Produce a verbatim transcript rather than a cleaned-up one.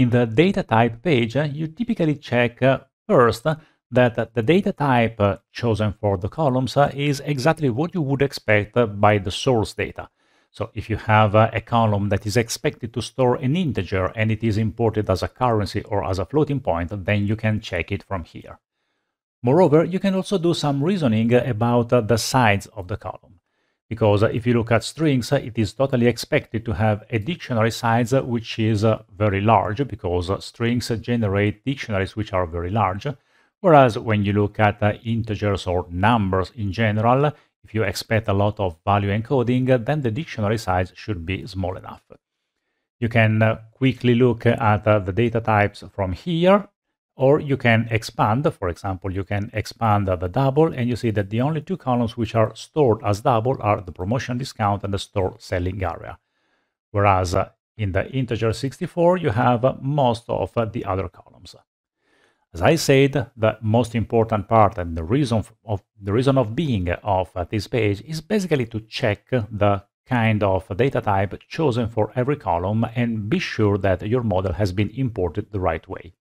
In the data type page, you typically check first that the data type chosen for the columns is exactly what you would expect by the source data. So if you have a column that is expected to store an integer and it is imported as a currency or as a floating point, then you can check it from here. Moreover, you can also do some reasoning about the sides of the column, because if you look at strings, it is totally expected to have a dictionary size which is very large, because strings generate dictionaries which are very large. Whereas when you look at integers or numbers in general, if you expect a lot of value encoding, then the dictionary size should be small enough. You can quickly look at the data types from here, or you can expand. For example, you can expand the double, and you see that the only two columns which are stored as double are the promotion discount and the store selling area. Whereas in the integer sixty-four, you have most of the other columns. As I said, the most important part and the reason of the reason of being of this page is basically to check the kind of data type chosen for every column and be sure that your model has been imported the right way.